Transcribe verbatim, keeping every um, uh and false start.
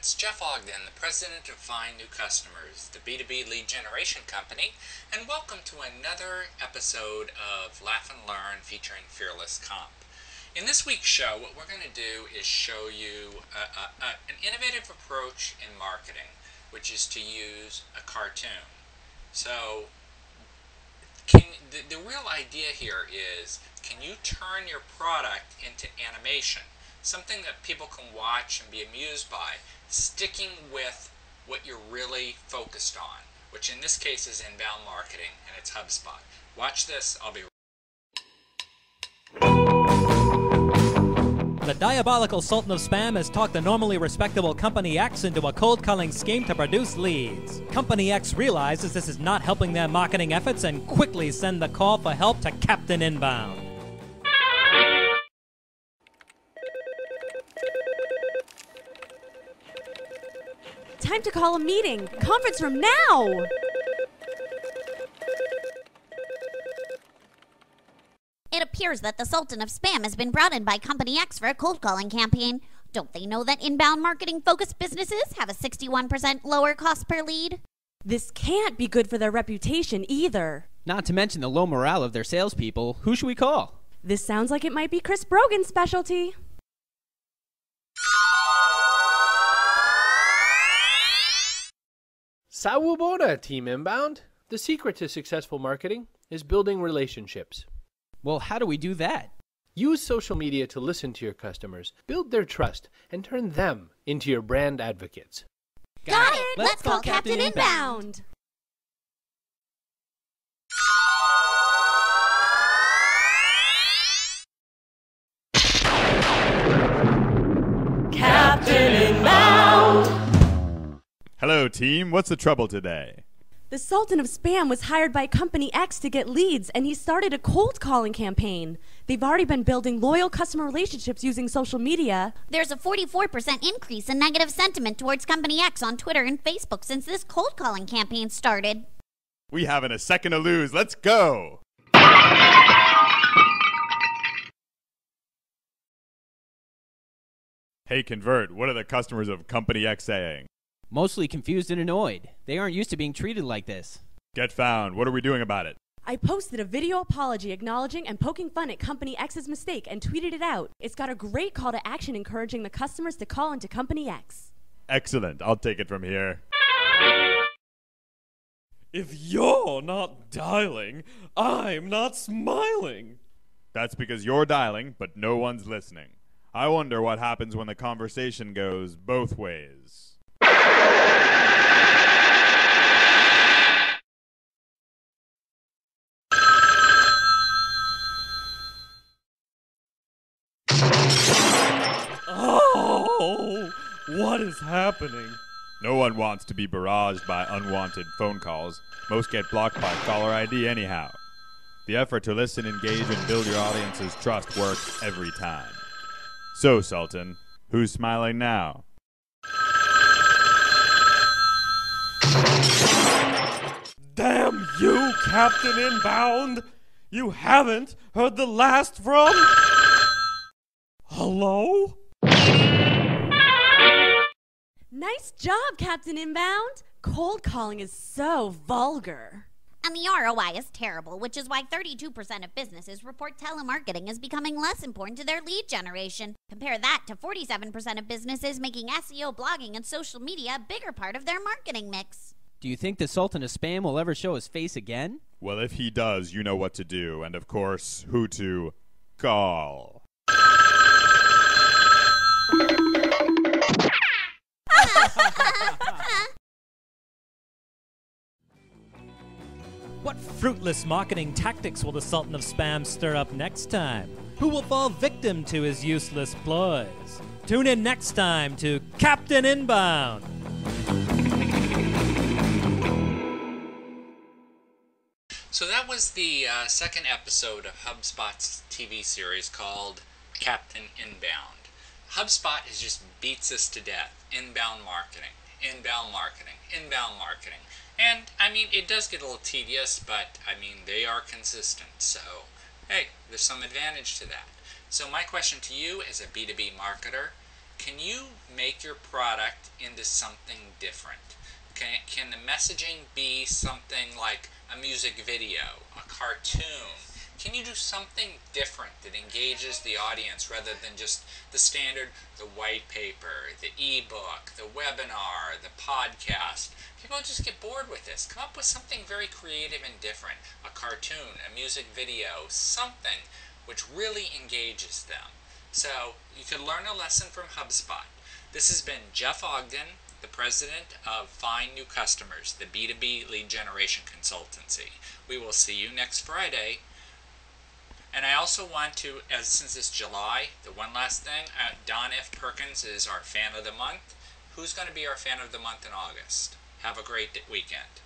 it's Jeff Ogden, the president of Find New Customers, the B two B lead generation company, and welcome to another episode of Laugh and Learn featuring Fearless Comp. In this week's show, what we're going to do is show you a, a, a, an innovative approach in marketing, which is to use a cartoon. So can, the, the real idea here is, can you turn your product into animation? Something that people can watch and be amused by, sticking with what you're really focused on, which in this case is inbound marketing, and it's HubSpot. Watch this, I'll be The diabolical Sultan of Spam has talked the normally respectable Company X into a cold calling scheme to produce leads. Company X realizes this is not helping their marketing efforts and quickly send the call for help to Captain Inbound. Time to call a meeting. Conference room now! It appears that the Sultan of Spam has been brought in by Company X for a cold calling campaign. Don't they know that inbound marketing focused businesses have a sixty-one percent lower cost per lead? This can't be good for their reputation either. Not to mention the low morale of their salespeople. Who should we call? This sounds like it might be Chris Brogan's specialty. Sawubona, Team Inbound. The secret to successful marketing is building relationships. Well, how do we do that? Use social media to listen to your customers, build their trust, and turn them into your brand advocates. Got, Got it! Let's, Let's call, call Captain, Captain Inbound. Inbound! Hello, team. What's the trouble today? The Sultan of Spam was hired by Company X to get leads, and he started a cold calling campaign. They've already been building loyal customer relationships using social media. There's a forty-four percent increase in negative sentiment towards Company X on Twitter and Facebook since this cold calling campaign started. We haven't a second to lose. Let's go! Hey, Convert, what are the customers of Company X saying? Mostly confused and annoyed. They aren't used to being treated like this. Get found. What are we doing about it? I posted a video apology acknowledging and poking fun at Company X's mistake and tweeted it out. It's got a great call to action encouraging the customers to call into Company X. Excellent. I'll take it from here. If you're not dialing, I'm not smiling. That's because you're dialing, but no one's listening. I wonder what happens when the conversation goes both ways. Oh, what is happening? No one wants to be barraged by unwanted phone calls. Most get blocked by caller I D anyhow. The effort to listen, engage, and build your audience's trust works every time. So, Sultan, who's smiling now? Damn you, Captain Inbound! You haven't heard the last from... Hello? Nice job, Captain Inbound! Cold calling is so vulgar. And the R O I is terrible, which is why thirty-two percent of businesses report telemarketing as becoming less important to their lead generation. Compare that to forty-seven percent of businesses making S E O, blogging, and social media a bigger part of their marketing mix. Do you think the Sultan of Spam will ever show his face again? Well, if he does, you know what to do, and of course, who to call. What fruitless marketing tactics will the Sultan of Spam stir up next time? Who will fall victim to his useless ploys? Tune in next time to Captain Inbound! So that was the uh, second episode of HubSpot's T V series called Captain Inbound. HubSpot is just beats us to death. Inbound marketing, inbound marketing, inbound marketing. And, I mean, it does get a little tedious, but, I mean, they are consistent. So, hey, there's some advantage to that. So my question to you as a B two B marketer, can you make your product into something different? Can, can the messaging be something like a music video, a cartoon? Can you do something different that engages the audience rather than just the standard, the white paper, the ebook, the webinar, the podcast? People just get bored with this. Come up with something very creative and different, a cartoon, a music video, something which really engages them. So you can learn a lesson from HubSpot. This has been Jeff Ogden, the president of Find New Customers, the B two B lead generation consultancy. We will see you next Friday. And I also want to, as since it's July, the one last thing, uh, Don F. Perkins is our fan of the month. Who's going to be our fan of the month in August? Have a great weekend.